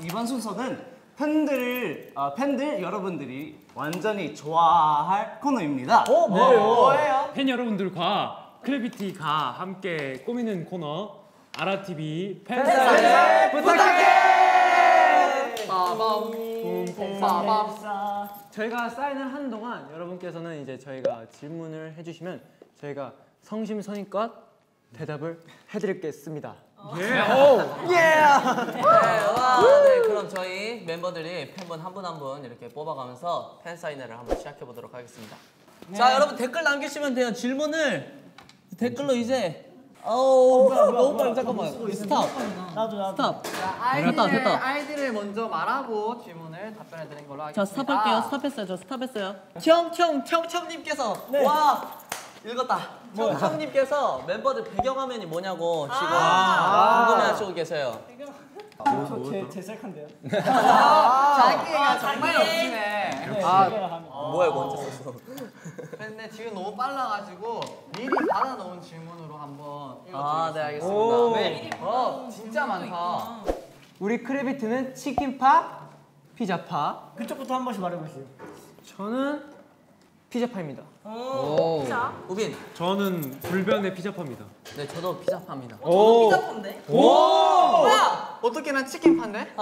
이번 순서는 팬들 여러분들이 완전히 좋아할 코너입니다. 뭐예요? 팬 여러분들과 크래비티가 함께 꾸미는 코너 아라TV 팬사인회 부탁해! 저희가 사인을 하는 동안 여러분께서는 이제 저희가 질문을 해주시면 저희가 성심성의껏 대답을 해드리겠습니다. 예! 예! 네, 그럼 저희 멤버들이 팬분 한 분 한 분 이렇게 뽑아가면서 팬사인회를 한번 시작해보도록 하겠습니다. 네. 자, 여러분 댓글 남기시면 돼요. 질문을 댓글로 이제 너무 빨리 잠깐만. 스탑. 나도. 아이디를 먼저 말하고 질문을 답변해 드리는 걸로 하겠습니다. 저 스탑할게요. 스탑했어요. 저 스탑했어요. 님께서 네. 와! 읽었다. 님께서 멤버들 배경화면이 뭐냐고 지금 궁금해하시고 계세요. 제 셀카인데요. 자기가 정말 열심해. 뭐야 이거 언제 썼어. 근데 지금 너무 빨라가지고 미리 받아놓은 질문으로 한번 읽어드리겠습니다. 네 알겠습니다. 네. 진짜 많다. 우리 크래비티는 치킨파? 피자파? 그쪽부터 한 번씩 말해보세요. 저는 피자파입니다. 피자? 우빈! 저는 불변의 피자파입니다. 네, 저도 피자파입니다. 저도 피자파인데? 뭐야! 어떻게 난 치킨파인데? 여기서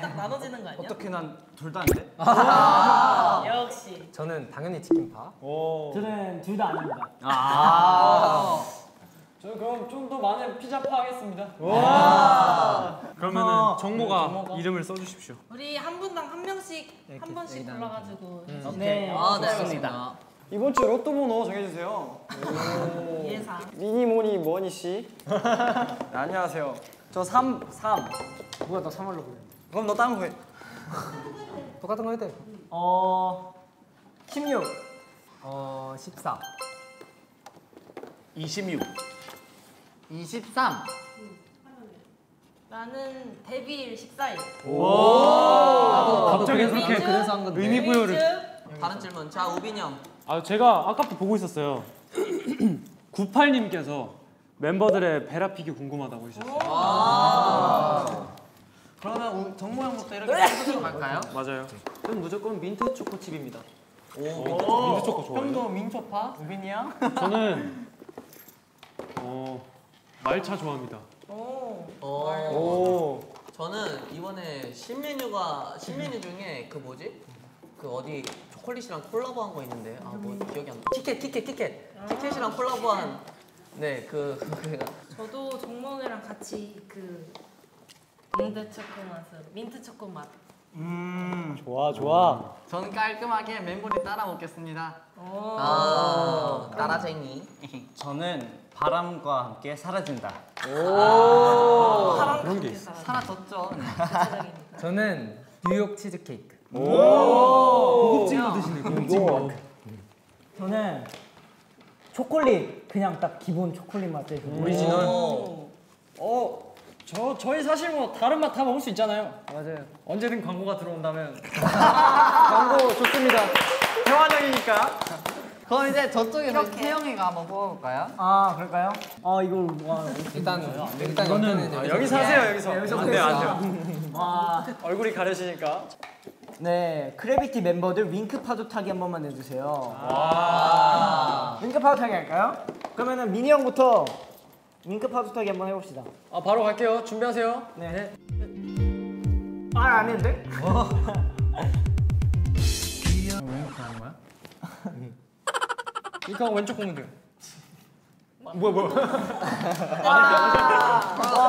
딱 나눠지는 거 아니야? 어떻게 난 둘 다인데? 역시! 저는 당연히 치킨파. 저는 둘 다 아닙니다. 저는 그럼 좀 더 많은 피자파 하겠습니다. 그러면은 정모가 이름을 써주십시오. 우리 한 분당 한 명씩 한 번씩 골라가지고 네, 좋습니다. 이번 주 로또 번호 정해주세요. 예상. 미니모니 머니 씨. 안녕하세요. 저 3. 누가 나 3할로 그래? 그럼 너 다른 거 해. 똑같은 거 해도 돼. 16. 14. 26. 23. 나는 데뷔일 14일. 갑자기 그렇게 그래서 한 건데. 의미 부여를. 다른 질문. 자, 우빈이 형. 제가 아까부터 보고 있었어요. 98님께서 멤버들의 베라픽이 궁금하다고 하셨어요. 그러면 정모 형부터 이렇게 해서 갈까요? 맞아요. 그럼 무조건 민트 초코칩입니다. 민트 초코 좋아요. 형도 민초파? 우빈이 형? 저는 말차 좋아합니다. 저는 이번에 신메뉴 중에 그 뭐지? 그 어디 초콜릿이랑 콜라보한 거 있는데 뭐 기억이 안 나. 티켓이랑 콜라보한 그 저도 정모네랑 같이 그 민트 초코 맛으로 민트 초코 맛. 좋아. 저는 깔끔하게 멤버리 따라 먹겠습니다. 따라쟁이. 저는 바람과 함께 사라진다. 바람과 함께 사라졌죠. 저는 뉴욕 치즈케이크. 고급진거 드시네. 고급진거. 저는 초콜릿. 그냥 딱 기본 초콜릿 맛에 오리지널. 저희 사실 뭐 다른 맛 다 먹을 수 있잖아요. 맞아요. 언제든 광고가 들어온다면. 광고 좋습니다. 대환영이니까. 그럼 이제 저쪽에서 태영이가 한번 뽑아볼까요? 그럴까요? 이거 일단 이거는 여기서 하세요. 여기서 안돼요. 얼굴이 가려지니까. 네, 크래비티 멤버들 윙크 파도 타기 한 번만 해주세요. 윙크 파도 타기 할까요? 그러면은 미니 형부터 윙크 파도 타기 한번 해봅시다. 바로 갈게요. 준비하세요. 네. 안 해도 돼? 윙크 하는 거야? 이거 왼쪽 보면 돼요. 뭐야.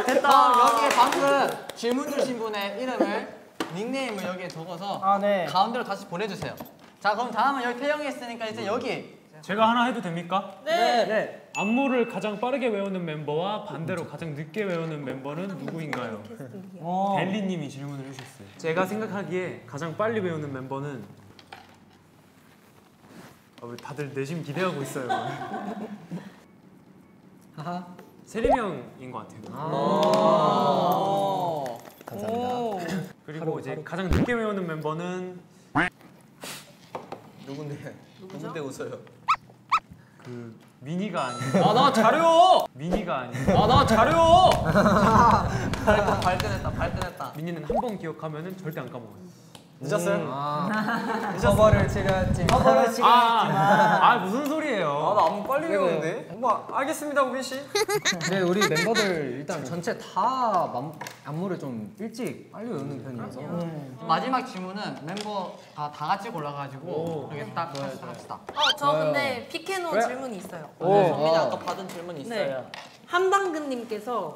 됐다. 여기에 방금 질문 주신 분의 이름을 닉네임을 여기에 적어서 가운데로 다시 보내주세요. 자, 그럼 다음은 여기 태영이 있으니까 이제 여기. 제가 하나 해도 됩니까? 네. 안무를 가장 빠르게 외우는 멤버와 반대로 가장 늦게 외우는 멤버는 누구인가요? 델리님이 질문을 해주셨어요. 제가 생각하기에 가장 빨리 외우는 멤버는 다들 내심 기대하고 있어요. 세림이 형인 것 같아요. 감사합니다. 그리고 바로. 가장 늦게 외우는 멤버는 누군데 웃어요? 미니가 아니야. 아, 나 자려! 미니가 아니야. 아, 나 자려! 발끈했다. 미니는 한 번 기억하면 절대 안 까먹어요. 늦었어요? 아. 커버를 찍었지. 아, 무슨 소리예요? 아, 나 아무 빨리 배우는데? 엄마, 알겠습니다, 우빈 씨. 근데 우리 멤버들 일단 전체 다 안무를 좀 일찍 빨리 외우는 편이어서. 마지막 질문은 멤버 다 같이 골라가지고 이렇게 딱 합시다. 저 근데 피케노 질문이 있어요. 정민이 아까 받은 질문이 있어요. 한방근님께서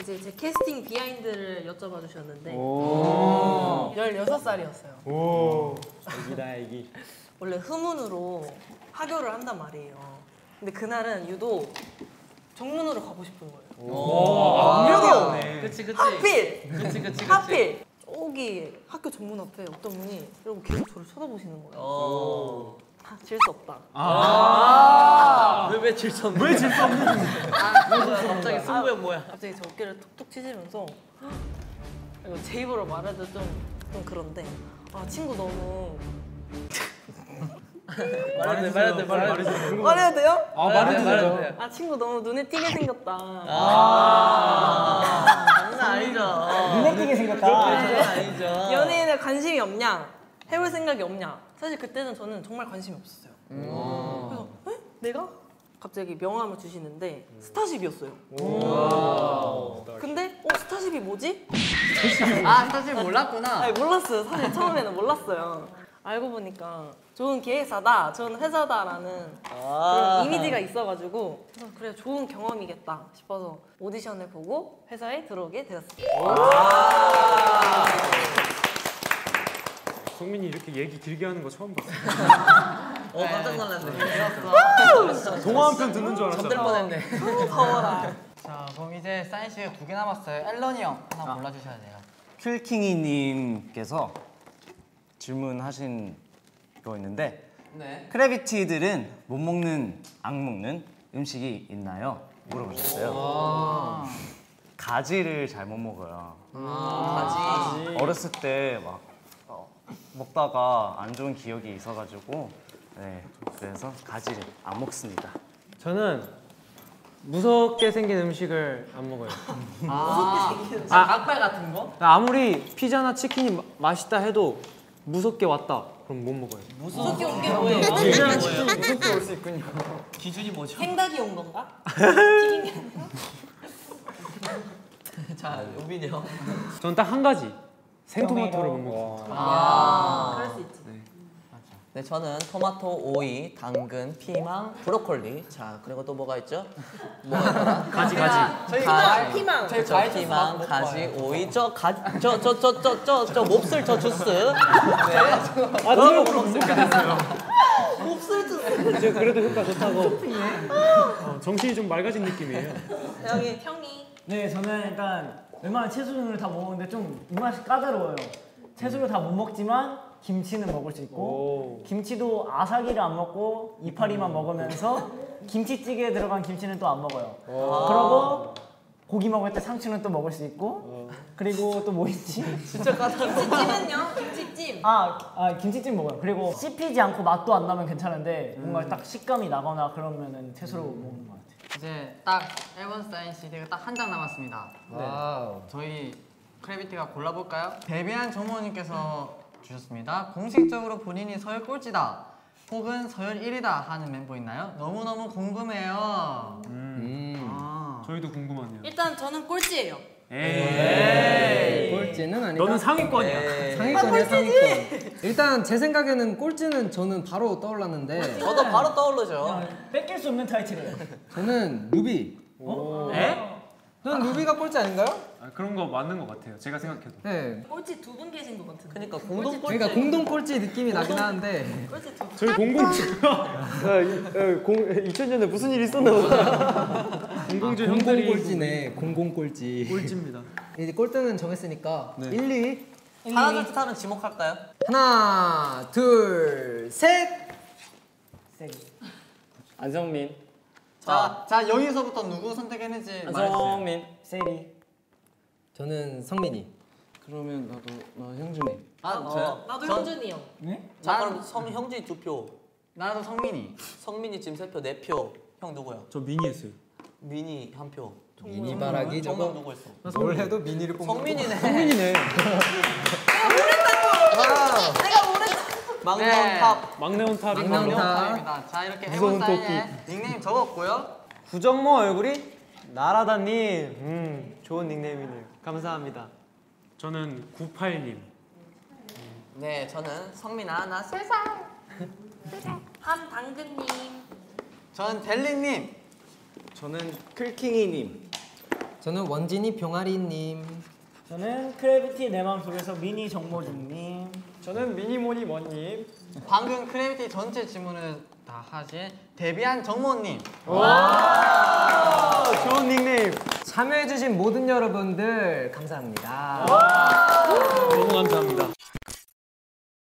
이제 제 캐스팅 비하인드를 여쭤봐 주셨는데 16살이었어요. 오, 애기다 애기. 원래 흐문으로 하교를 한단 말이에요. 근데 그날은 유독 정문으로 가고 싶은 거예요. 오, 유독! 그치. 하필! 그치. 하필! 저기 학교 정문 앞에 어떤 분이 이러고 계속 저를 쳐다보시는 거예요. 질 수 없다. 왜 질 수 없는 거야? 갑자기 승부야 뭐야? 갑자기 저 어깨를 톡톡 치시면서 이거 제 입으로 말해도 좀 그런데 친구 너무 말해도 돼요? 말해도 돼요. 친구 너무 눈에 띄게 생겼다. 장난 아니죠. 눈에 띄게 생겼다. 아니죠. 연예인에 관심이 없냐? 해볼 생각이 없냐? 사실 그때는 저는 정말 관심이 없었어요. 그래서 에? 내가? 갑자기 명함을 주시는데 스타쉽이었어요. 근데 스타쉽이 뭐지? 스타쉽 몰랐구나. 아니, 몰랐어요. 사실 처음에는 몰랐어요. 알고 보니까 좋은 기획사다, 좋은 회사다 라는 그런 이미지가 있어가지고 그래 좋은 경험이겠다 싶어서 오디션을 보고 회사에 들어오게 되었습니다. 성민이 이렇게 얘기 길게 하는 거 처음 봤어. 깜짝 놀랐네. 동화 한 편 듣는 줄 알았어. 접들 뻔했네. 더워라. 자, 그럼 이제 싸인 씨가 2개 남았어요. 앨런이 형 하나 골라주셔야 돼요. 큐킹이 님께서 질문하신 거 있는데 크래비티들은 못 먹는, 안 먹는 음식이 있나요? 물어보셨어요. 가지를 잘 못 먹어요. 가지. 어렸을 때 막 먹다가 안 좋은 기억이 있어가지고 그래서 가지를 안 먹습니다. 저는 무섭게 생긴 음식을 안 먹어요. 무섭게 생긴 음식? 악발 같은 거? 아무리 피자나 치킨이 맛있다 해도 무섭게 왔다 그럼 못 먹어요. 무섭게 온 게 뭐예요? 무섭게 올 수 있군요. 기준이 뭐죠? 생닭이 온 건가? 튀긴 게 아니라? 자, 우빈이 형. 저는 딱 한 가지. 생토마토를 못 먹어요. 그럴 수 있지. 네. 맞아. 네, 저는 토마토, 오이, 당근, 피망, 브로콜리. 자, 그리고 또 뭐가 있죠? 가지. 피망. 피망, 가지, 오이, 저 몹쓸 저 주스. 너무 몹쓸 주스요. 몹쓸 주스. 그래도 효과 좋다고. 정신이 좀 맑아진 느낌이에요. 형이. 네, 저는 일단 웬만한 채소류를 다 먹었는데 좀 입맛이 까다로워요. 채소를 다 못 먹지만 김치는 먹을 수 있고 김치도 아삭이를 안 먹고 이파리만 먹으면서 김치찌개에 들어간 김치는 또 안 먹어요. 그러고 고기 먹을 때 상추는 또 먹을 수 있고 그리고 또 뭐 있지? 진짜 까다로워. 김치찜은요? 김치찜! 김치찜 먹어요. 그리고 씹히지 않고 맛도 안 나면 괜찮은데 뭔가 딱 식감이 나거나 그러면은 채소로 먹는 거 같아요. 이제 딱 앨범 싸인 CD가 딱 한 장 남았습니다. 와우. 저희 크래비티가 골라볼까요? 데뷔한 정모님께서 주셨습니다. 공식적으로 본인이 서열 꼴찌다 혹은 서열 1위다 하는 멤버 있나요? 너무너무 궁금해요. 저희도 궁금하네요. 일단 저는 꼴찌예요. 에이. 꼴찌는 아니고 너는 상위권이야. 에이. 상위권이야. 상위권. 일단 제 생각에는 꼴찌는 저는 바로 떠올랐는데 저도 바로 떠오르죠. 뺏길 수 없는 타이틀이에요. 저는 루비. 에? 넌 루비가 꼴찌 아닌가요? 그런 거 맞는 것 같아요. 제가 생각해도. 네. 꼴찌 2분 계신 것 같은데. 그러니까 공동 꼴찌 느낌이 나긴 하는데. 꼴찌 2분. 저희 공공주 2000년에 무슨 일이 있었나 보다. 공공주 형들이 꼴찌네. 공공 꼴찌. 꼴찌입니다. 이제 꼴등은 정했으니까 1, 2. 하나 둘 셋하면 지목할까요? 하나 둘 셋. 안성민. 자 여기서부터 누구 선택했는지 말해주세요. 안성민. 세리. 저는 성민이. 그러면 나 형준이. 저요? 나도 형준이요. 네? 자 그럼 형준이 2표. 나도 성민이. 성민이 지금 3표, 4표. 형 누구야? 저 미니 했어요. 미니 한 표. 미니 바라기 저거. 누구 했어? 뭘 해도 미니를 뽑는. 성민이네. 성민이네. 내가 오랜 막내온탑. 막내온탑입니다. 자 이렇게 해본 사이에 닉네임 적었고요. 구정모 얼굴이 나라다님. 좋은 닉네임이네요. 감사합니다. 저는 98님. 네, 저는 성민아 나 세상. 함당근님. 저는 델링님. 저는 클킹이님. 저는 원진이 병아리님. 저는 크래비티 내 마음속에서 미니 정모준님. 저는 미니모니 먼님. 방금 크래비티 전체 질문을 다 하신 데뷔한 정모님. 와 좋은 닉네임. 참여해주신 모든 여러분들 감사합니다. 너무 감사합니다.